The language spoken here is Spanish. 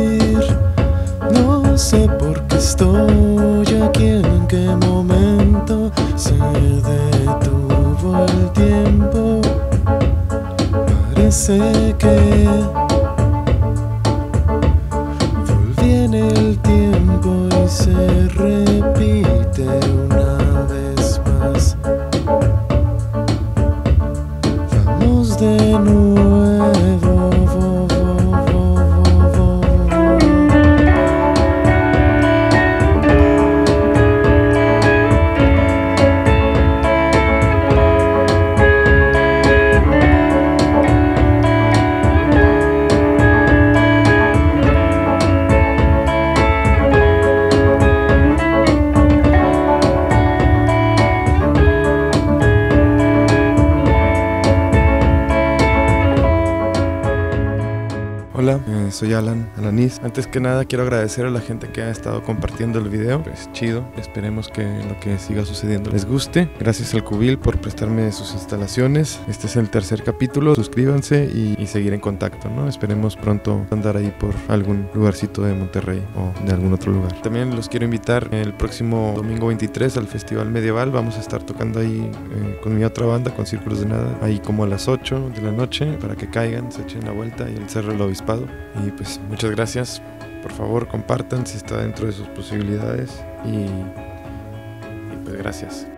decir. No sé por qué estoy aquí, en qué momento se detuvo el tiempo. Parece que volví en el tiempo y se repite una vez más. Vamos de nuevo. Soy Alan Alanís. Antes que nada quiero agradecer a la gente que ha estado compartiendo el video. Es chido, esperemos que lo que siga sucediendo les guste. Gracias al Cubil por prestarme sus instalaciones. Este es el tercer capítulo, suscríbanse y seguir en contacto, ¿no? Esperemos pronto andar ahí por algún lugarcito de Monterrey o de algún otro lugar. También los quiero invitar el próximo domingo 23 al Festival Medieval. Vamos a estar tocando ahí con mi otra banda, con Círculos de Nada, ahí como a las 8 de la noche, para que caigan, se echen la vuelta y el Cerro del Obispado. Y pues muchas gracias, por favor compartan si está dentro de sus posibilidades y pues gracias.